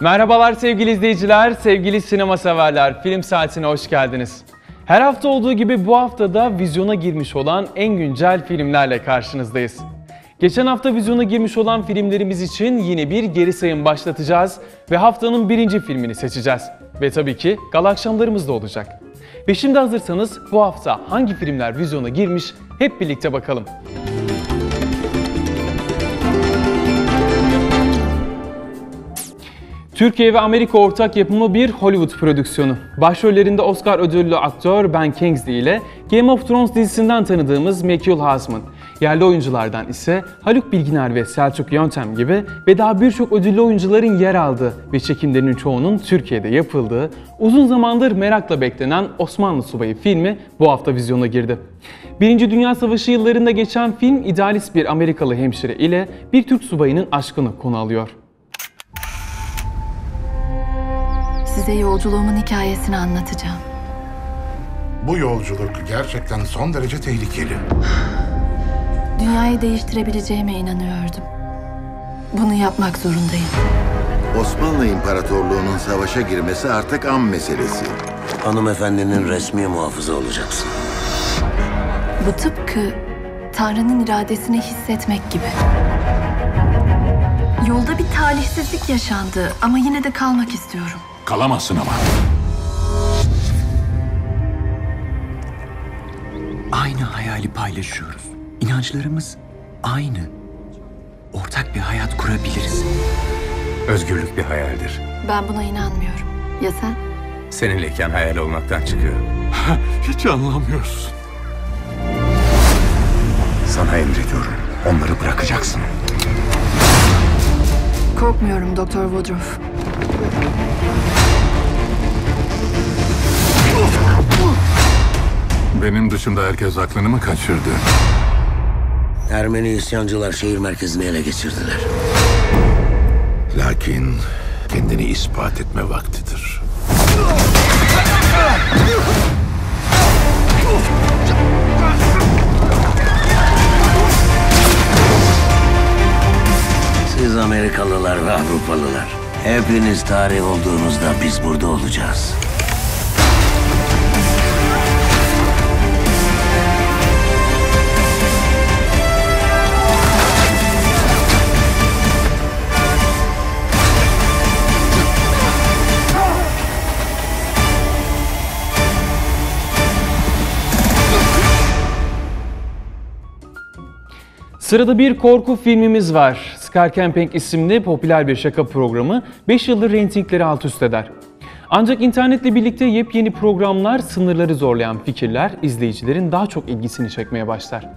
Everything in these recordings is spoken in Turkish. Merhabalar sevgili izleyiciler, sevgili sinema severler, Film Saati'ne hoş geldiniz. Her hafta olduğu gibi bu hafta da vizyona girmiş olan en güncel filmlerle karşınızdayız. Geçen hafta vizyona girmiş olan filmlerimiz için yine bir geri sayım başlatacağız ve haftanın birinci filmini seçeceğiz. Ve tabii ki gala akşamlarımız da olacak. Ve şimdi hazırsanız bu hafta hangi filmler vizyona girmiş hep birlikte bakalım. Türkiye ve Amerika ortak yapımı bir Hollywood prodüksiyonu. Başrollerinde Oscar ödüllü aktör Ben Kingsley ile Game of Thrones dizisinden tanıdığımız Michael Huisman, yerli oyunculardan ise Haluk Bilginer ve Selçuk Yöntem gibi ve daha birçok ödüllü oyuncuların yer aldığı ve çekimlerinin çoğunun Türkiye'de yapıldığı, uzun zamandır merakla beklenen Osmanlı Subayı filmi bu hafta vizyona girdi. Birinci Dünya Savaşı yıllarında geçen film, idealist bir Amerikalı hemşire ile bir Türk subayının aşkını konu alıyor. Size yolculuğumun hikayesini anlatacağım. Bu yolculuk gerçekten son derece tehlikeli. Dünyayı değiştirebileceğime inanıyordum. Bunu yapmak zorundayım. Osmanlı İmparatorluğu'nun savaşa girmesi artık an meselesi. Hanımefendinin resmi muhafızı olacaksın. Bu tıpkı Tanrı'nın iradesini hissetmek gibi. Yolda bir talihsizlik yaşandı ama yine de kalmak istiyorum. Kalamazsın ama. Aynı hayali paylaşıyoruz. İnançlarımız aynı. Ortak bir hayat kurabiliriz. Özgürlük bir hayaldir. Ben buna inanmıyorum. Ya sen? Seninleyken hayal olmaktan çıkıyor. Hiç anlamıyorsun. Sana emrediyorum. Onları bırakacaksın. Korkmuyorum Doktor Woodruff. Benim dışında herkes aklını mı kaçırdı? Ermeni isyancılar şehir merkezini ele geçirdiler. Lakin kendini ispat etme vaktidir. Siz Amerikalılar ve Avrupalılar, hepiniz tarih olduğunuzda biz burada olacağız. Sırada bir korku filmimiz var. Scare Camping isimli popüler bir şaka programı 5 yıldır reytingleri alt üst eder. Ancak internetle birlikte yepyeni programlar, sınırları zorlayan fikirler izleyicilerin daha çok ilgisini çekmeye başlar.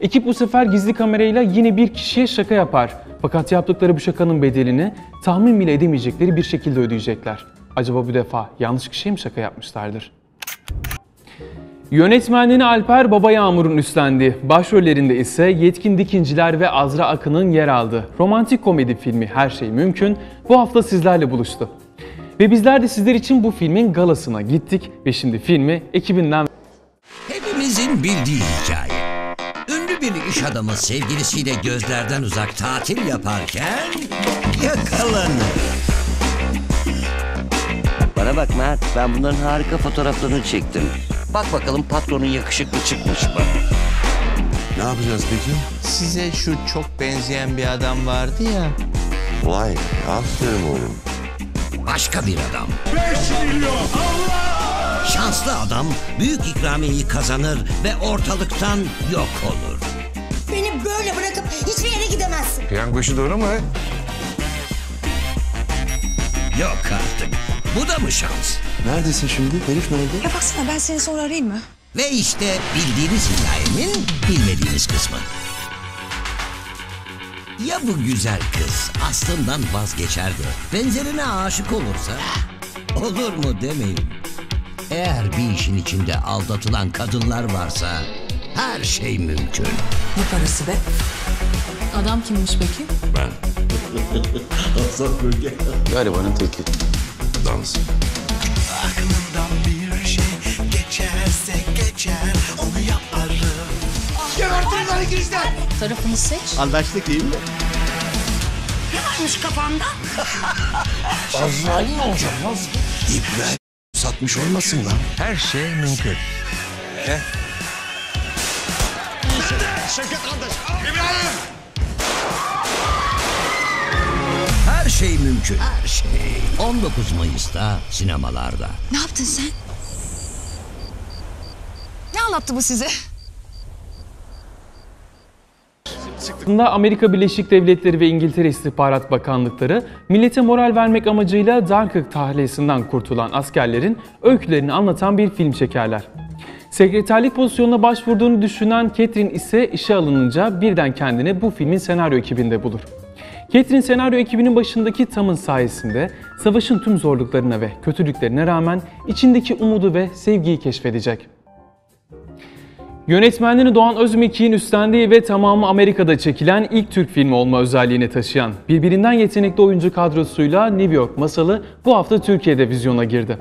Ekip bu sefer gizli kamerayla yine bir kişiye şaka yapar. Fakat yaptıkları bu şakanın bedelini tahmin bile edemeyecekleri bir şekilde ödeyecekler. Acaba bu defa yanlış kişiye mi şaka yapmışlardır? Yönetmenliğini Alper Baba Yağmur'un üstlendiği, başrollerinde ise Yetkin Dikinciler ve Azra Akın'ın yer aldığı romantik komedi filmi Her Şey Mümkün bu hafta sizlerle buluştu. Ve bizler de sizler için bu filmin galasına gittik ve şimdi filmi ekibinden... Hepimizin bildiği hikaye. Ünlü bir iş adamı sevgilisiyle gözlerden uzak tatil yaparken yakalanır. Bana bak Mert, ben bunların harika fotoğraflarını çektim. Bak bakalım patronun yakışıklı çıkmış mı? Ne yapacağız peki? Size şu çok benzeyen bir adam vardı ya. Vay, aferin oğlum. Başka bir adam. 5 milyon! Allah! Şanslı adam büyük ikramiyeyi kazanır ve ortalıktan yok olur. Beni böyle bırakıp hiçbir yere gidemezsin. Piyango işi doğru mu? Yok artık. Bu da mı şans? Neredesin şimdi? Herif nerede? Ya baksana, ben seni sonra arayayım mı? Ve işte bildiğiniz hikayenin bilmediğiniz kısmı. Ya bu güzel kız aslından vazgeçer de benzerine aşık olursa? Olur mu demeyin. Eğer bir işin içinde aldatılan kadınlar varsa her şey mümkün. Ne parası be? Adam kimmiş peki? Ben. Hasan Bölge. Garibanın teki. Dans. Aklımdan bir şey geçerse geçer, onu yaparım. Gebertirim lan ikizler! Tarafını seç. Anlaştık değil mi? varmış kafanda? Azrail mi olacak lan? İbrahim satmış olmasın lan. Her şey mümkün. He? Şevket kardeş! İbrahim! Her şey mümkün. Her şey. 19 Mayıs'ta sinemalarda. Ne yaptın sen? Ne anlattı bu size? Aslında Amerika Birleşik Devletleri ve İngiltere İstihbarat Bakanlıkları, millete moral vermek amacıyla Dunkirk tahliyesinden kurtulan askerlerin öykülerini anlatan bir film çekerler. Sekreterlik pozisyonuna başvurduğunu düşünen Catherine ise işe alınınca birden kendini bu filmin senaryo ekibinde bulur. Catherine senaryo ekibinin başındaki Tom'un sayesinde savaşın tüm zorluklarına ve kötülüklerine rağmen içindeki umudu ve sevgiyi keşfedecek. Yönetmenliğini Doğan Özmek'in üstlendiği ve tamamı Amerika'da çekilen ilk Türk filmi olma özelliğini taşıyan, birbirinden yetenekli oyuncu kadrosuyla New York Masalı bu hafta Türkiye'de vizyona girdi.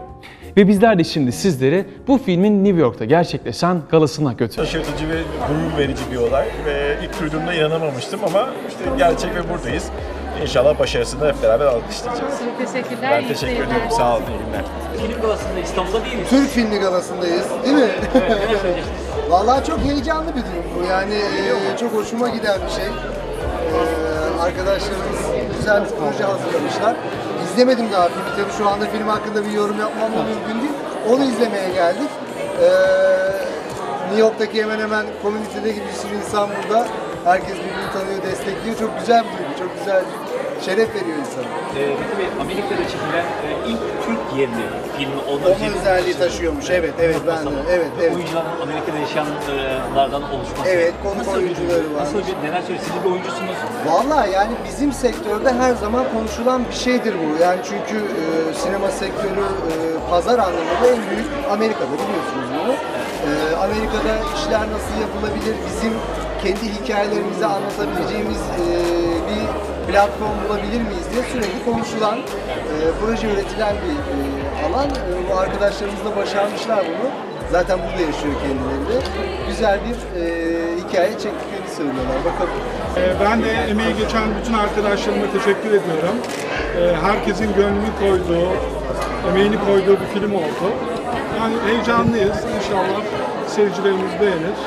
Ve bizler de şimdi sizleri bu filmin New York'ta gerçekleşen galasına götürüyoruz. Şaşırtıcı ve gurur verici bir olay ve ilk duyduğumda inanamamıştım ama işte gerçek ve buradayız. İnşallah başarısını hep beraber alkışlayacağız. Teşekkürler. Ben teşekkür ediyorum. Sağ olun. İyi günler. Film galasında İstanbul'da değil mi? Türk filmi galasındayız, değil mi? Evet. Vallahi çok heyecanlı bir durum bu. Yani çok hoşuma giden bir şey. Arkadaşlarımız güzel bir proje hazırlamışlar. İzlemedim daha filmi. Tabii şu anda film hakkında bir yorum yapmam da mümkün değil. Onu izlemeye geldik. New York'taki hemen hemen komünitede gibi bir sürü insan burada. Herkes birbirini tanıyor, destekliyor. Çok güzel bir durum. Çok güzel bir şeref veriyor insana. Amerika'da çekilen ilk Türk yerli filmi onun özelliği taşıyormuş. Evet, evet. Ben de. Evet, evet. Oyuncuların Amerika'da yaşayanlardan oluşması. Evet, konuk oyuncuları var. Nasıl bir neler söylüyor? Siz bir oyuncusunuz. Vallahi yani bizim sektörde her zaman konuşulan bir şeydir bu. Yani çünkü sinema sektörü pazar anlamında en büyük Amerika'da, biliyorsunuz bunu. Amerika'da işler nasıl yapılabilir? Bizim kendi hikayelerimizi anlatabileceğimiz bir platform bulabilir miyiz diye sürekli konuşulan, proje üretilen bir alan. Bu arkadaşlarımız da başarmışlar bunu. Zaten burada yaşıyor kendileri. Güzel bir hikaye çektiklerini söylüyorlar. Bakalım. Ben de emeği geçen bütün arkadaşlarıma teşekkür ediyorum. Herkesin gönlünü koyduğu, emeğini koyduğu bir film oldu. Yani heyecanlıyız. İnşallah seyircilerimiz beğenir.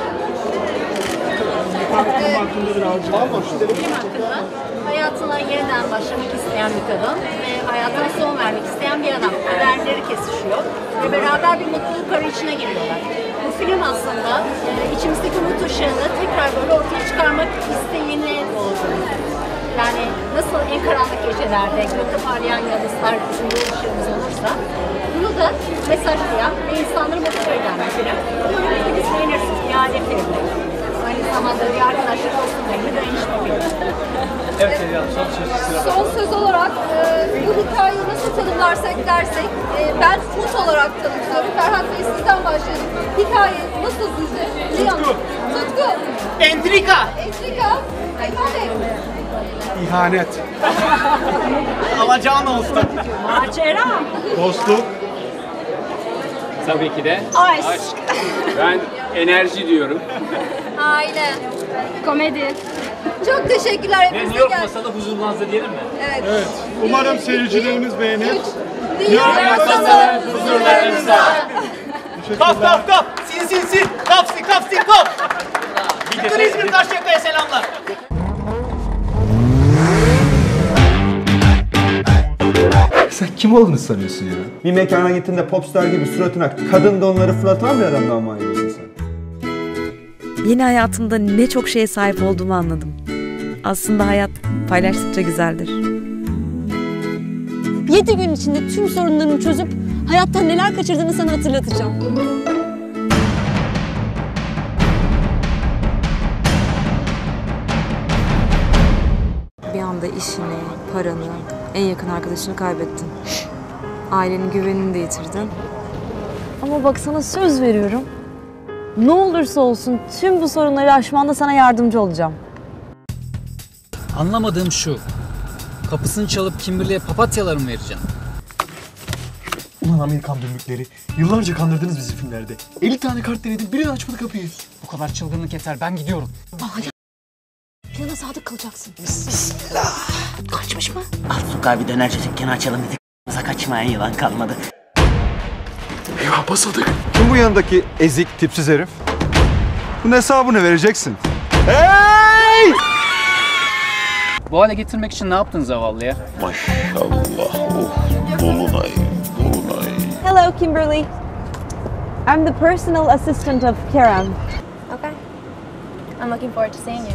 Hayatına yeniden başlamak isteyen bir kadın ve hayatına son vermek isteyen bir adam. Kaderleri kesişiyor ve beraber bir mutluluk arayışına giriyorlar. Bu film aslında içimizdeki umut ışığını tekrar böyle ortaya çıkarmak isteğini oluşturuyor. Yani nasıl en karanlık gecelerde gökte parlayan yıldızlar bizim bir ışığımız olursa, bunu da mesajlayan ve insanları motive eden bir film. Böyle bir film beğenirsiniz, bir aile filmi. Aynı zamanda bir arkadaşlık olsun diye bir değişme film. Evet, son söz olarak bu hikayeyi nasıl tanımlarsak dersek, ben umut olarak tanımlıyorum. Ferhat Bey, sizden başlayalım. Hikaye nasıl sizce? Tutku. Tutku. Entrika. Entrika. Entrika. İhanet. Alacağın olsun. Macera. Dostluk. Tabii ki de. Aşk. Aşk. Ben enerji diyorum. Aile. Komedi. Çok teşekkürler. Hepinize New York Masalı huzurlanızda diyelim mi? Evet. Evet. Umarım seyircilerimiz beğenir. New York Masalı huzurlanızda. Kap kap kap. Sil sil sil. Kap sil kap sil kap. Bütün İzmir Karşıyaka'ya selamlar. Sen kim olduğunu sanıyorsun ya? Bir mekana gittiğinde popstar gibi suratına kadın donları fırlatan bir adamdan mı ayrılıyorsun sen? Yeni hayatımda ne çok şeye sahip olduğumu anladım. Aslında hayat paylaştıkça güzeldir. 7 gün içinde tüm sorunlarını çözüp hayattan neler kaçırdığını sana hatırlatacağım. Bir anda işini, paranı, en yakın arkadaşını kaybettin. Ailenin güvenini de yitirdin. Ama bak sana söz veriyorum. Ne olursa olsun tüm bu sorunları aşmanda sana yardımcı olacağım. Anlamadığım şu. Kapısını çalıp Kimberley'e papatyalar mı vereceğim? Ulan Amerikan dümbükleri. Yıllarca kandırdınız bizi filmlerde. 50 tane kart denedim, biri açmadı kapıyı. Bu kadar çılgınlık yeter. Ben gidiyorum. Aa, ya. Plana sadık Burada kalacaksın. Bismillah. Kaçmış mı? Arthur abi dönerce dükkanı açalım dedik. Bize kaçmayan yılan kalmadı. Eyvah basadık. Kim bu yanındaki ezik tipsiz herif? Bunun hesabını vereceksin. Hey! Bu hale getirmek için ne yaptın zavallıya? Maşallah. Oh, dolunay, dolunay. Hello Kimberly. I'm the personal assistant of Kerem. Okay. I'm looking forward to seeing you.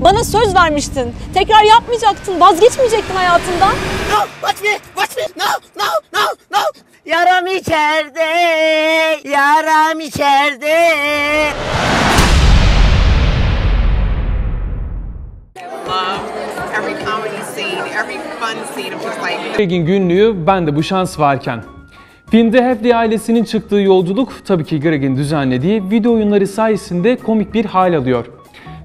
Bana söz vermiştin. Tekrar yapmayacaktın. Vazgeçmeyecektin hayatından. No, watch me, watch me. No, no, no, no. Yaram içeride, yaram içeride. Greg'in günlüğü Ben de bu şans varken. Filmde Hepli ailesinin çıktığı yolculuk tabii ki Greg'in düzenlediği video oyunları sayesinde komik bir hal alıyor.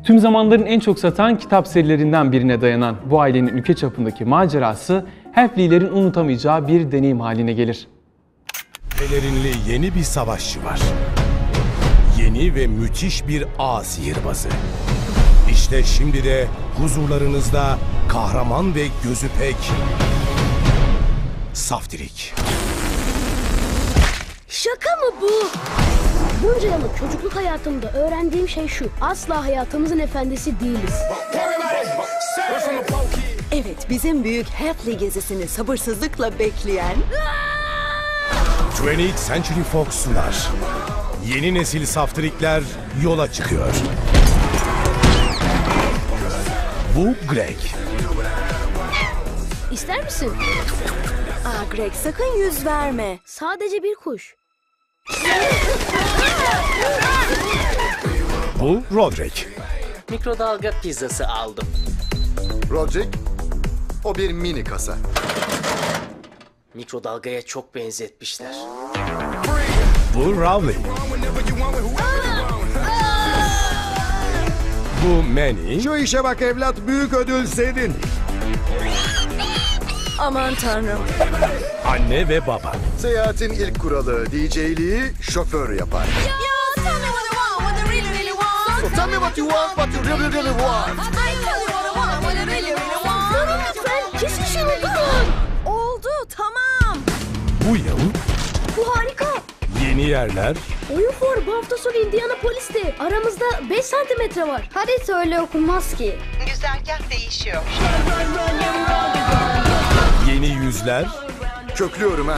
Tüm zamanların en çok satan kitap serilerinden birine dayanan bu ailenin ülke çapındaki macerası Heplilerin unutamayacağı bir deneyim haline gelir. Pelerinli yeni bir savaşçı var. Yeni ve müthiş bir ağ sihirbazı. İşte şimdi de huzurlarınızda kahraman ve gözü pek Saftirik. Şaka mı bu? Bunca yıllık çocukluk hayatımda öğrendiğim şey şu. Asla hayatımızın efendisi değiliz. Evet, bizim büyük Hapley gezisini sabırsızlıkla bekleyen 20th Century Fox sunar. Yeni nesil Saftirikler yola çıkıyor. Bu Greg. İster misin? Aa Greg, sakın yüz verme. Sadece bir kuş. Bu Roderick. Mikrodalga pizzası aldım. Roderick, o bir mini kasa. Mikrodalgaya çok benzetmişler. Bu Rowley. Bu Manny. Şu işe bak evlat, büyük ödül senin. Aman tanrım. Anne ve baba. Seyahatin ilk kuralı DJ'liği şoför yapar. Yo, tell me what you want, what you really really want. So, tell me what you want, what you really really want. I tell you what I want, what you really really want. Durun lütfen, kesin şunu durun. Oldu, tamam. Bu yıl. Bu harika. Yeni yerler. Oyun for bu hafta sonu Indianapolis'te. Aramızda 5 santimetre var. Hadi öyle okunmaz ki. Güzergah değişiyor. Yeni yüzler. Köklüyorum ha.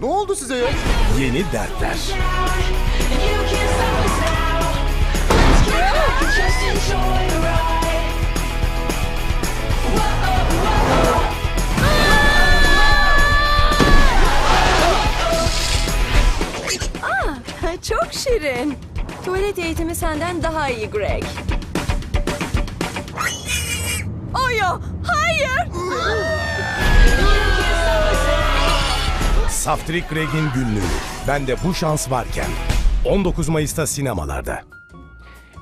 Ne oldu size ya? Yeni dertler. Aa, çok şirin. Tuvalet eğitimi senden daha iyi Greg. Oyo, hayır! Saftirik Greg'in günlüğü. Ben de bu şans varken. 19 Mayıs'ta sinemalarda.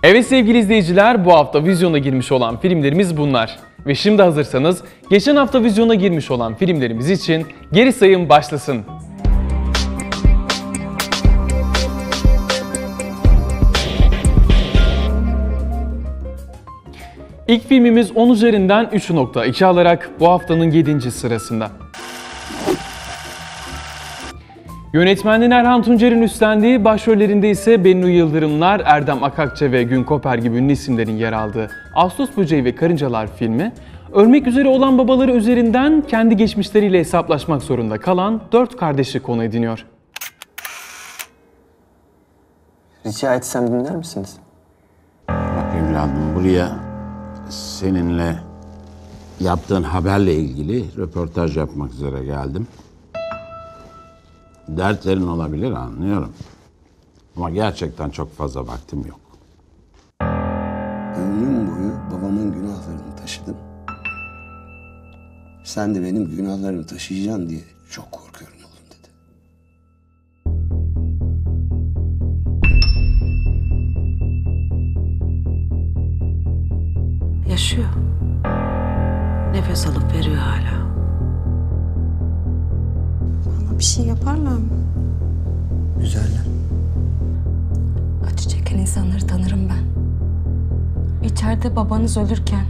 Evet sevgili izleyiciler, bu hafta vizyona girmiş olan filmlerimiz bunlar. Ve şimdi hazırsanız, geçen hafta vizyona girmiş olan filmlerimiz için geri sayım başlasın. İlk filmimiz 10 üzerinden 3.2 alarak bu haftanın 7. sırasında. Yönetmenliğin Erhan Tuncer'in üstlendiği, başrollerinde ise Bennu Yıldırımlar, Erdem Akakçe ve Gün Koper gibi ünlü isimlerin yer aldığı Ağustos Böceği ve Karıncalar filmi, ölmek üzere olan babaları üzerinden kendi geçmişleriyle hesaplaşmak zorunda kalan 4 kardeşi konu ediniyor. Rica etsem dinler misiniz? Bak evladım, buraya seninle yaptığın haberle ilgili röportaj yapmak üzere geldim. Dertlerin olabilir, anlıyorum. Ama gerçekten çok fazla vaktim yok. Ömrüm boyu babamın günahlarını taşıdım. Sen de benim günahlarımı taşıyacaksın diye çok korkuyorum oğlum dedi. nefes alıp veriyor hala. Ama bir şey yaparlar mı? Güzeller. Acı çeken insanları tanırım ben. İçeride babanız ölürken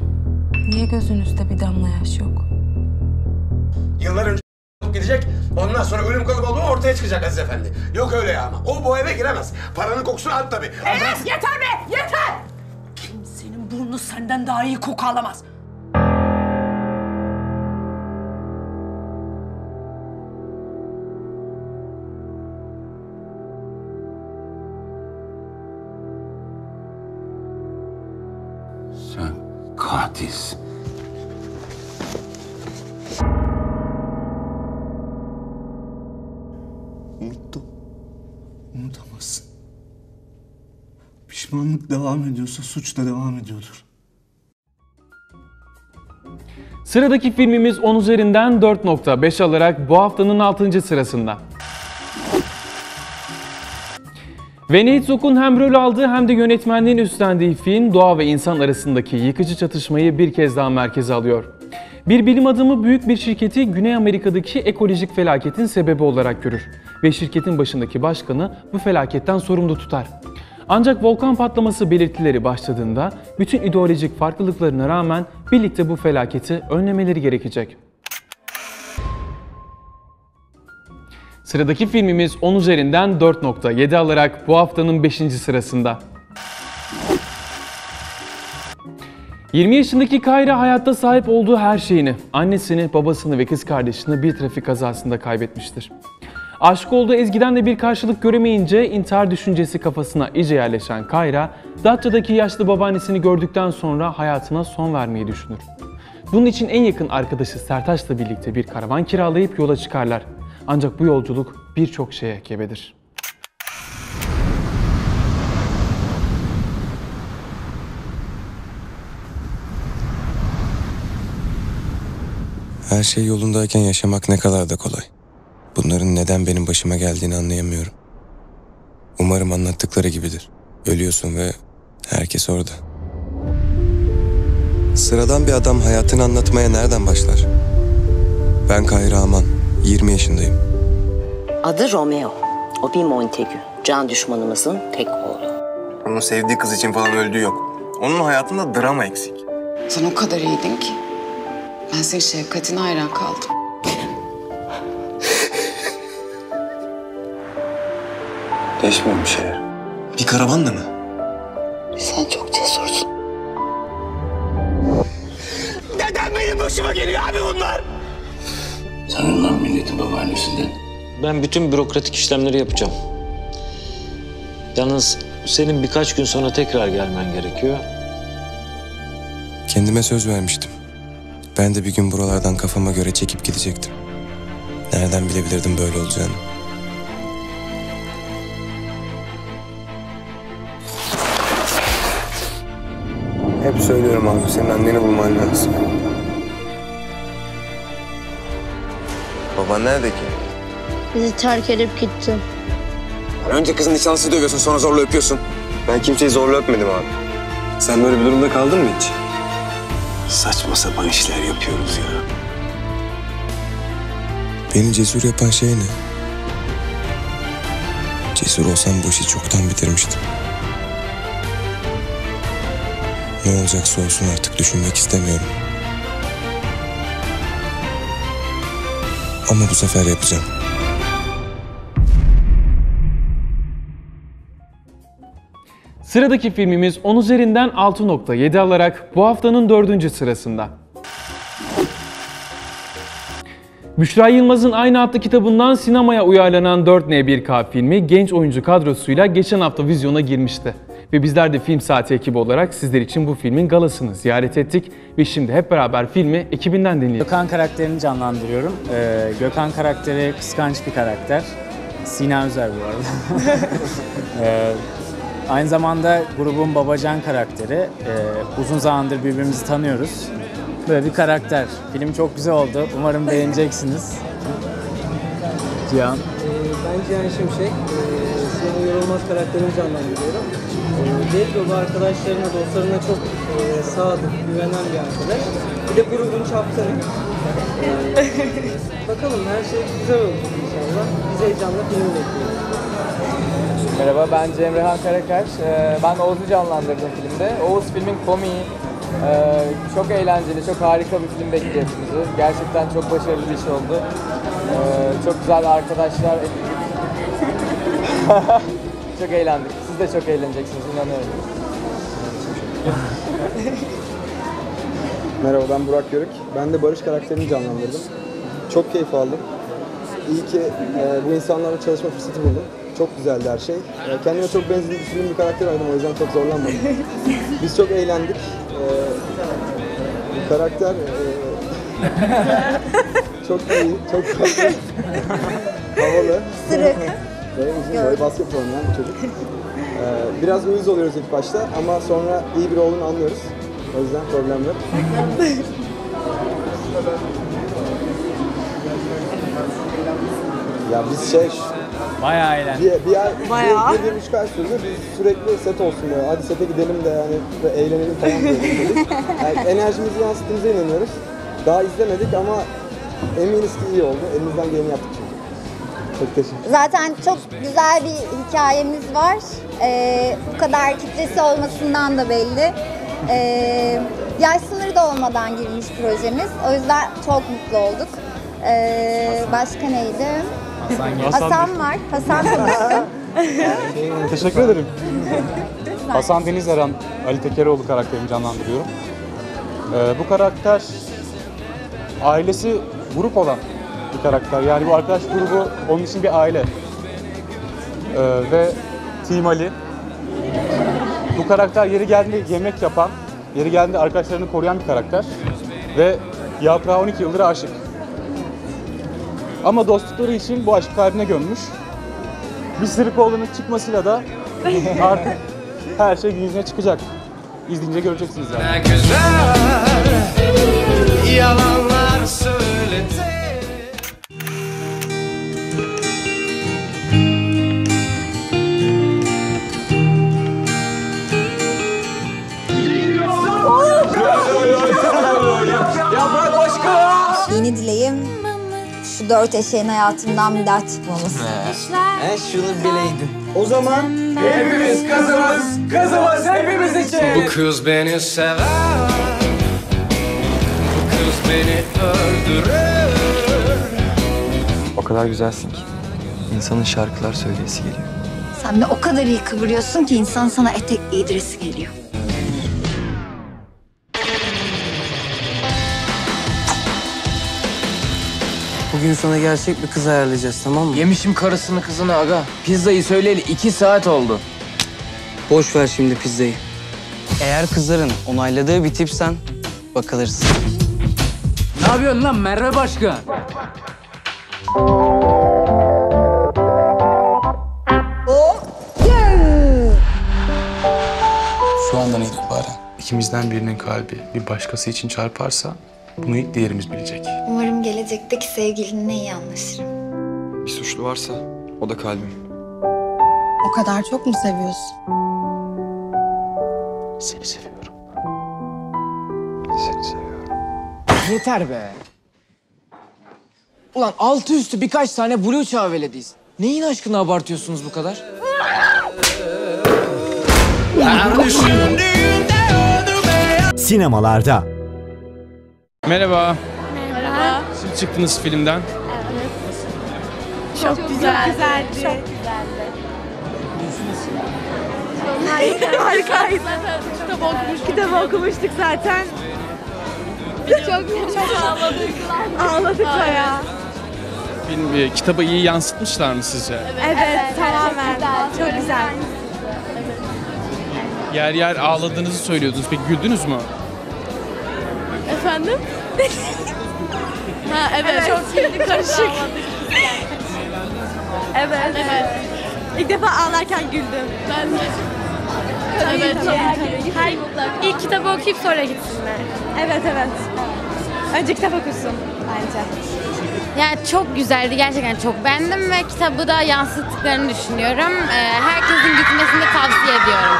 niye gözünüzde bir damla yaş yok? Yıllar önce gidecek, ondan sonra ölüm kalabalığı ortaya çıkacak Aziz Efendi. Yok öyle ya ama. O bu eve giremez. Paranın kokusunu at tabii. Enes yeter be! Yeter! Kimsenin burnu senden daha iyi koku alamaz. Katilsin. Unuttum. Unutamazsın. Pişmanlık devam ediyorsa suç da devam ediyordur. Sıradaki filmimiz 10 üzerinden 4.5 alarak bu haftanın 6. sırasında. Ve Nate Zuck'un hem rol aldığı hem de yönetmenliğin üstlendiği film, doğa ve insan arasındaki yıkıcı çatışmayı bir kez daha merkeze alıyor. Bir bilim adamı büyük bir şirketi Güney Amerika'daki ekolojik felaketin sebebi olarak görür ve şirketin başındaki başkanı bu felaketten sorumlu tutar. Ancak volkan patlaması belirtileri başladığında bütün ideolojik farklılıklarına rağmen birlikte bu felaketi önlemeleri gerekecek. Sıradaki filmimiz 10 üzerinden 4.7 alarak bu haftanın 5. sırasında. 20 yaşındaki Kayra hayatta sahip olduğu her şeyini, annesini, babasını ve kız kardeşini bir trafik kazasında kaybetmiştir. Aşık olduğu Ezgi'den de bir karşılık göremeyince intihar düşüncesi kafasına iyice yerleşen Kayra, Datça'daki yaşlı babaannesini gördükten sonra hayatına son vermeyi düşünür. Bunun için en yakın arkadaşı Sertaç'la birlikte bir karavan kiralayıp yola çıkarlar. Ancak bu yolculuk birçok şeye gebedir. Her şey yolundayken yaşamak ne kadar da kolay. Bunların neden benim başıma geldiğini anlayamıyorum. Umarım anlattıkları gibidir. Ölüyorsun ve herkes orada. Sıradan bir adam hayatını anlatmaya nereden başlar? Ben Kayra Aman. 20 yaşındayım. Adı Romeo. O bir Montague. Can düşmanımızın tek oğlu. Onun sevdiği kız için falan öldüğü yok. Onun hayatında drama eksik. Sen o kadar iyiydin ki. Ben senin şefkatine hayran kaldım. Değişmiyor bir şeyler. Bir karavanla mı? Sen çok cesursun. Neden benim başıma geliyor abi bunlar? Sen ondan milletin babaannesinden. Ben bütün bürokratik işlemleri yapacağım. Yalnız senin birkaç gün sonra tekrar gelmen gerekiyor. Kendime söz vermiştim. Ben de bir gün buralardan kafama göre çekip gidecektim. Nereden bilebilirdim böyle olacağını? Hep söylüyorum abi, senin anneni bulman lazım. Baban nerede ki? Bizi terk edip gitti. Önce kızın nişanlısı dövüyorsun, sonra zorla öpüyorsun. Ben kimseyi zorla öpmedim abi. Sen böyle bir durumda kaldın mı hiç? Saçma sapan işler yapıyoruz ya. Beni cesur yapan şey ne? Cesur olsam bu işi çoktan bitirmiştim. Ne olacaksa olsun artık düşünmek istemiyorum. Ama bu sefer yapacağım. Sıradaki filmimiz 10 üzerinden 6.7 alarak bu haftanın 4. sırasında. Büşra Yılmaz'ın aynı adlı kitabından sinemaya uyarlanan 4N1K filmi genç oyuncu kadrosuyla geçen hafta vizyona girmişti. Ve bizler de Film Saati ekibi olarak sizler için bu filmin galasını ziyaret ettik ve şimdi hep beraber filmi ekibinden dinleyelim. Gökhan karakterini canlandırıyorum. Gökhan karakteri kıskanç bir karakter. Sina Özer bu arada. Aynı zamanda grubun babacan karakteri. Uzun zamandır birbirimizi tanıyoruz. Böyle bir karakter. Film çok güzel oldu. Umarım beğeneceksiniz. Cihan. Ben Cihan Şimşek. Bennu Yıldırımlar karakterini canlandırıyorum. Deli dolu arkadaşlarına, dostlarına çok sadık, güvenen bir arkadaş. Bir de grubun çaptanı. Bakalım, her şey güzel olacak inşallah. Biz heyecanla filmi bekliyoruz. Merhaba, ben Cemrehan Karakaş. Ben Oğuz'u canlandırdım filmde. Oğuz filmin komiği. Çok eğlenceli, çok harika bir film bekliyor bizi. Gerçekten çok başarılı bir iş oldu. Çok güzel arkadaşlar. Çok eğlendik. Siz de çok eğleneceksiniz, inanıyorum. Merhaba, ben Burak Yörük. Ben de Barış karakterini canlandırdım. Çok keyif aldım. İyi ki bu insanlarla çalışma fırsatı buldum. Çok güzeldi her şey. Kendime çok benzediği bir karakter aldım, o yüzden çok zorlanmadım. Biz çok eğlendik. Karakter çok iyi, çok tatlı, havalı. Sürekli. Böyle basketbol oynayan bir çocuk. Biraz uyuz oluyoruz ilk başta ama sonra iyi bir olduğunu anlıyoruz. O yüzden problem yok. Ya biz şey... Bayağı eğlendik. Bir buçuk ay sürdü. Biz sürekli set olsun böyle. Hadi sete gidelim de yani eğlenelim falan dedik. Yani enerjimizi yansıttığımıza inanıyoruz. Daha izlemedik ama eminiz ki iyi oldu. Elimizden geleni yaptık çünkü. Çok teşekkür. Zaten çok güzel bir hikayemiz var. Bu kadar kitlesi olmasından da belli. Yaş sınırı da olmadan girmiş projemiz. O yüzden çok mutlu olduk. Başka neydi? Hasan var. Hasan var. Teşekkür ederim. Hasan Deniz Eren, Ali Tekeroğlu karakterini canlandırıyorum. Bu karakter ailesi grup olan bir karakter. Yani bu arkadaş grubu onun için bir aile. Ve Team Ali. Bu karakter yeri geldiğinde yemek yapan, yeri geldiğinde arkadaşlarını koruyan bir karakter. Ve yaprağı 12 yıldır aşık. Ama dostlukları için bu aşk kalbine gömmüş. Bir Sırıkoğlu'nun çıkmasıyla da artık her şey gün yüzüne çıkacak. İzleyince göreceksiniz zaten. Ne güzel yalanlar söyledi. Yeni dileğim şu 4 eşeğin hayatımdan bir daha çıkmaması. Şunu bileydim. O zaman hepimiz kızımız hepimiz için. Bu kız beni sever, bu kız beni öldürür. O kadar güzelsin ki insanın şarkılar söyleyesi geliyor. Sen de o kadar iyi kıvırıyorsun ki insan sana etek giydiresi geliyor. Bugün sana gerçek bir kız ayarlayacağız, tamam mı? Yemişim karısını kızını aga. Pizzayı söyleyeli 2 saat oldu. Boş ver şimdi pizzayı. Eğer kızların onayladığı bir tipsen bakılırız. Ne yapıyorsun lan Merve Başkan? Şu andan itibaren ikimizden birinin kalbi bir başkası için çarparsa bunu ilk diğerimiz bilecek. Umarım gelecekteki sevgilinle iyi anlaşırım. Bir suçlu varsa o da kalbim. O kadar çok mu seviyorsun? Seni seviyorum. Seni seviyorum. Yeter be. Ulan altı üstü birkaç tane blue çavelediyiz. Neyin aşkını abartıyorsunuz bu kadar? Sinemalarda. Merhaba. Merhaba. Siz çıktınız filmden. Evet. Çok güzeldi. Çok güzeldi. Harikaydı. Harikaydı. Kitap okumuştuk zaten. Çok ağladık. Ağladık bayağı. Film, kitabı iyi yansıtmışlar mı sizce? Evet tamamen. Çok güzel. Yer yer ağladığınızı söylüyordunuz. Peki güldünüz mü? Efendim? Ha evet, çok güldük, karışık. Evet. İlk defa ağlarken güldüm. Ben de. Tabii. İlk kitabı okuyup sonra gitsinler. Evet. Önce kitap okusun bence. Yani çok güzeldi, gerçekten çok beğendim ve kitabı da yansıttıklarını düşünüyorum. Herkesin gitmesini tavsiye ediyorum.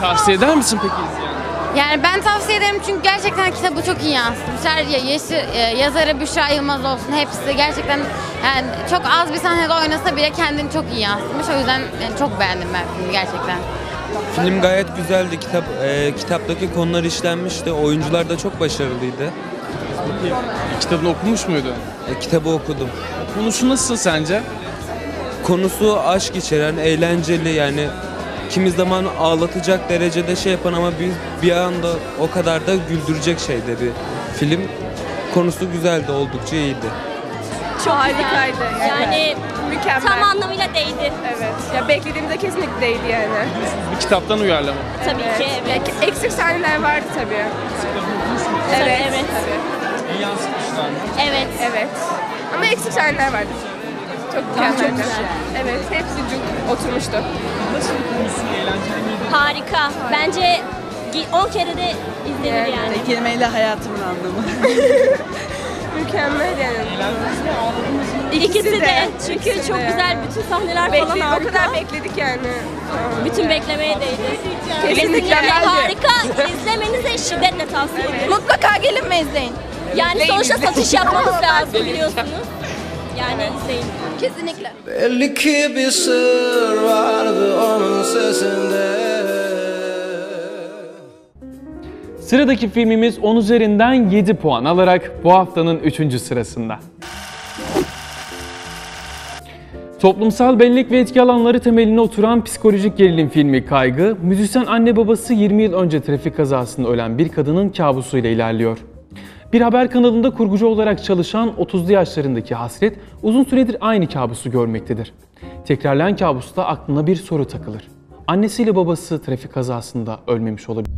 Tavsiye eder misin peki izleyen? Yani ben tavsiye ederim çünkü gerçekten kitabı çok iyi yansıtmışlar. Yazarı Büşra Yılmaz olsun, hepsi gerçekten yani çok az bir sahnede oynasa bile kendini çok iyi yansıtmış. O yüzden yani çok beğendim ben filmi gerçekten. Film gayet güzeldi. Kitaptaki konular işlenmişti. Oyuncular da çok başarılıydı. Kitabını okumuş muydun? Kitabı okudum. Konusu nasıl sence? Konusu aşk içeren, eğlenceli, yani kimi zaman ağlatacak derecede şey yapan ama bir anda o kadar da güldürecek şeydi bir film. Konusu güzeldi, oldukça iyiydi. Çok harikaydı. Yani mükemmel. Tam anlamıyla değdi. Evet. Ya beklediğimde kesinlikle değdi yani. Bir kitaptan uyarlama. Tabii evet. Ki evet. Ya, eksik sahneler vardı tabii. Evet. Tabii, evet. Tabii. Yansıtmışlar. Evet. Evet. Ama eksik sahneler vardı. Çok güzel. Evet, hepsi cuk oturmuştu. Nasıl konusu, eğlenceli miydi? Harika. Bence 10 kere de izlenir yani. Tek kelimeyle hayatımın anlamı. Mükemmel yani. İkisi de. Çünkü çok güzel bütün sahneler falan. O kadar bekledik yani. Bütün beklemeye değdi. Kesinlikle harika. İzlemenize şiddetle tavsiye ederim. Mutlaka gelin ve izleyin. Yani sonuçta satış yapmamız lazım, biliyorsunuz. Yani izleyin. Kesinlikle. Belli ki bir sır vardı onun sesinde. Sıradaki filmimiz 10 üzerinden 7 puan alarak bu haftanın 3. sırasında. Toplumsal bellek ve etki alanları temeline oturan psikolojik gerilim filmi Kaygı, müzisyen anne babası 20 yıl önce trafik kazasında ölen bir kadının kabusuyla ilerliyor. Bir haber kanalında kurgucu olarak çalışan 30'lu yaşlarındaki Hasret, uzun süredir aynı kabusu görmektedir. Tekrarlayan kabusta aklına bir soru takılır. Annesiyle babası trafik kazasında ölmemiş olabilir.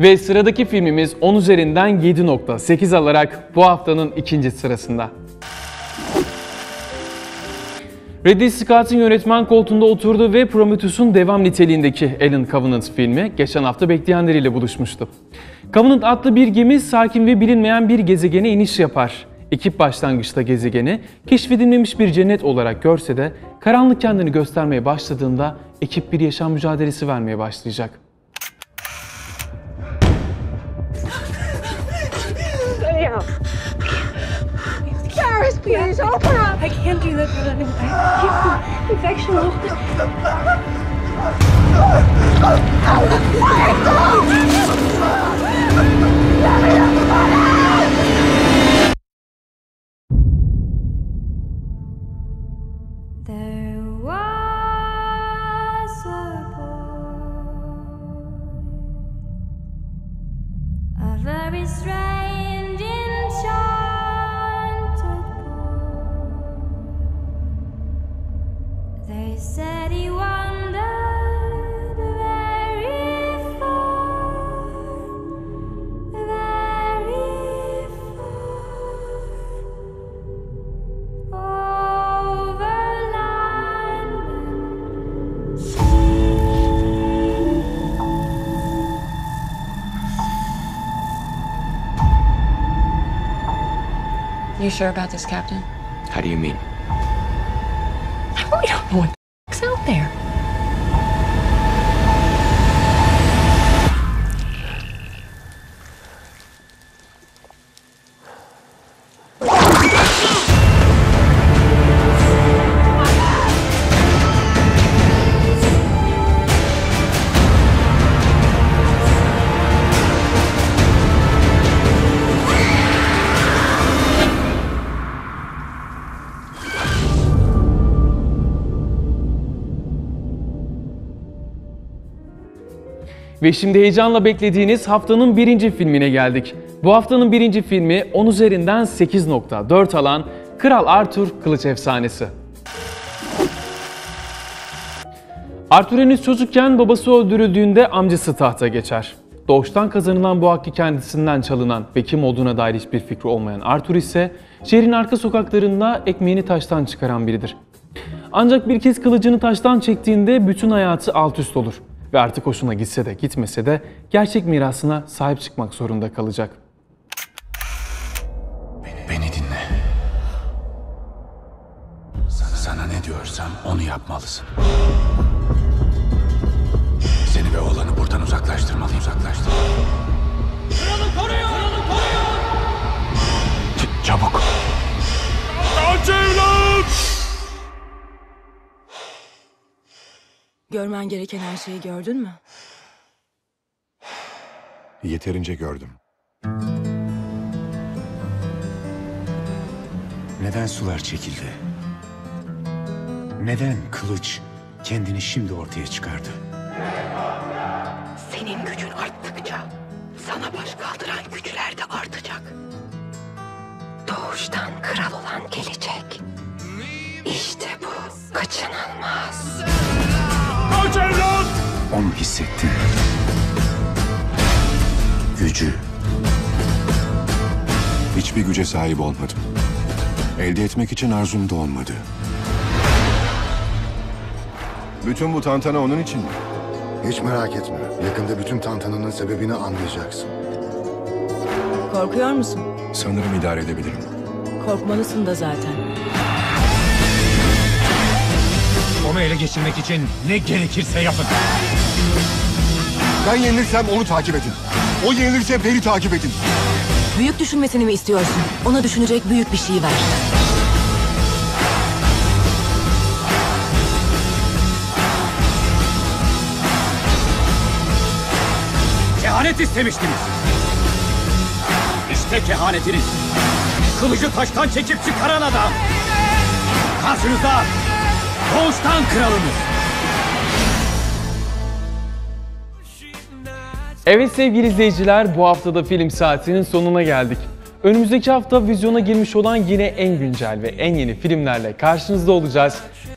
Ve sıradaki filmimiz 10 üzerinden 7.8 alarak bu haftanın 2. sırasında. Ridley Scott'ın yönetmen koltuğunda oturdu ve Prometheus'un devam niteliğindeki Alien Covenant filmi geçen hafta bekleyenleriyle buluşmuştu. Covenant adlı bir gemi sakin ve bilinmeyen bir gezegene iniş yapar. Ekip başlangıçta gezegeni keşfedilmemiş bir cennet olarak görse de karanlık kendini göstermeye başladığında ekip bir yaşam mücadelesi vermeye başlayacak. Please open up. I can't do that without an infection. There was a boy, a very strange child. They said he wandered very far over land. You sure about this, Captain? How do you mean? We don't know what the f***'s out there. Ve şimdi heyecanla beklediğiniz haftanın 1. filmine geldik. Bu haftanın 1. filmi 10 üzerinden 8.4 alan Kral Arthur Kılıç efsanesi. Arthur henüz çocukken babası öldürüldüğünde amcası tahta geçer. Doğuştan kazanılan bu hakkı kendisinden çalınan ve kim olduğuna dair hiçbir fikri olmayan Arthur ise şehrin arka sokaklarında ekmeğini taştan çıkaran biridir. Ancak bir kez kılıcını taştan çektiğinde bütün hayatı alt üst olur. Ve artık hoşuna gitse de gitmese de gerçek mirasına sahip çıkmak zorunda kalacak. istiyorsan onu yapmalısın. Seni ve oğlanı buradan uzaklaştırmalıyım. Uzaklaştır. Kralı koruyun! Kralı koruyun! Çabuk! Kaç evlat! Görmen gereken her şeyi gördün mü? Yeterince gördüm. Neden sular çekildi? Neden kılıç kendini şimdi ortaya çıkardı? Senin gücün arttıkça sana baş kaldıran güçler de artacak. Doğuştan kral olan gelecek. İşte bu kaçınılmaz. Kaç evlat! Onu hissettin. Gücü. Hiçbir güce sahip olmadım. Elde etmek için arzum da olmadı. Bütün bu tantana onun için mi? Hiç merak etme. Yakında bütün tantananın sebebini anlayacaksın. Korkuyor musun? Sanırım idare edebilirim. Korkmalısın da zaten. Onu ele geçirmek için ne gerekirse yapın. Ben yenilirsem onu takip edin. O yenilirse beni takip edin. Büyük düşünmesini mi istiyorsun? Ona düşünecek büyük bir şey ver. Kehanet istemiştiniz. İşte kehanetiniz. Kılıcı taştan çekip çıkaran adam. Karşınızda Doğuştan Kralımız. Evet sevgili izleyiciler, bu haftada Film Saati'nin sonuna geldik. Önümüzdeki hafta vizyona girmiş olan yine en güncel ve en yeni filmlerle karşınızda olacağız.